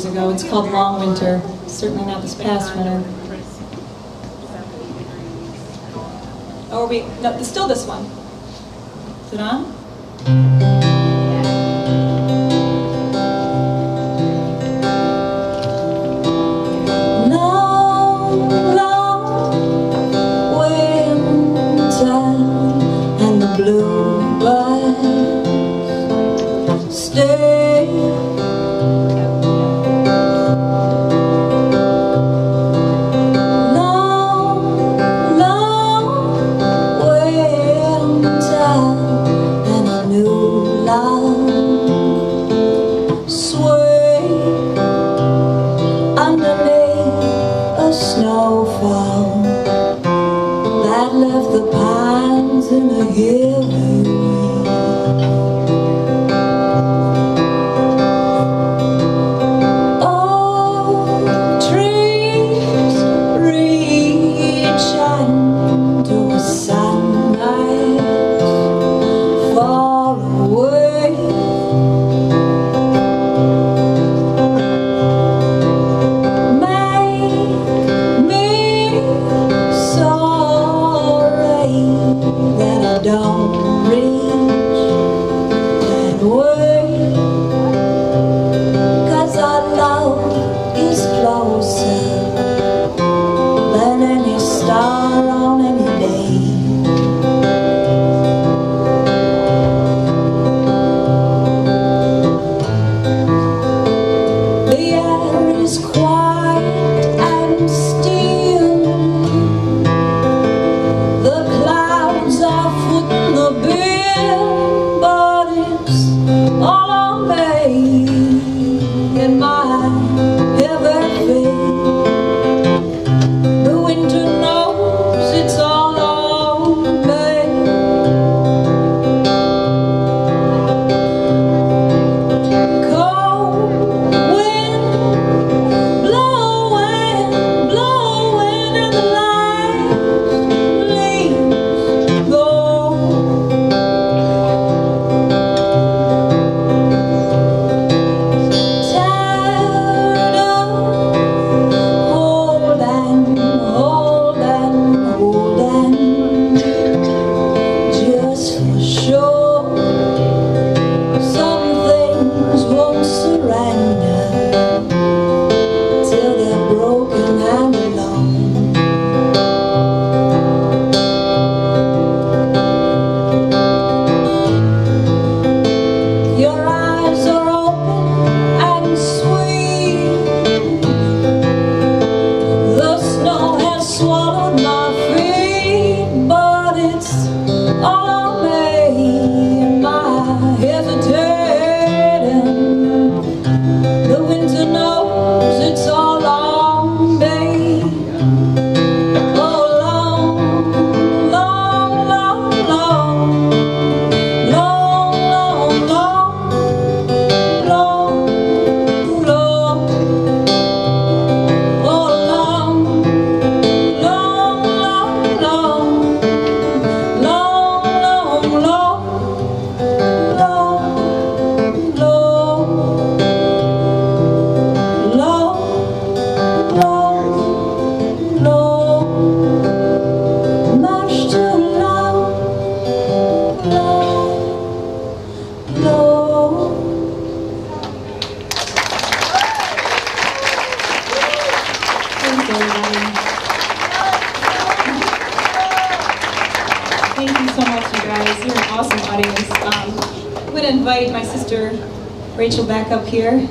years ago. It's called Long Winter, certainly not this past winter. Oh, are we? No, it's still this one. Is it on? Snowfall that left the pines in a heavy wind. Oh, trees reach under a sunrise far away. Thank you so much, you guys. You're an awesome audience. I'm going to invite my sister Rachel back up here.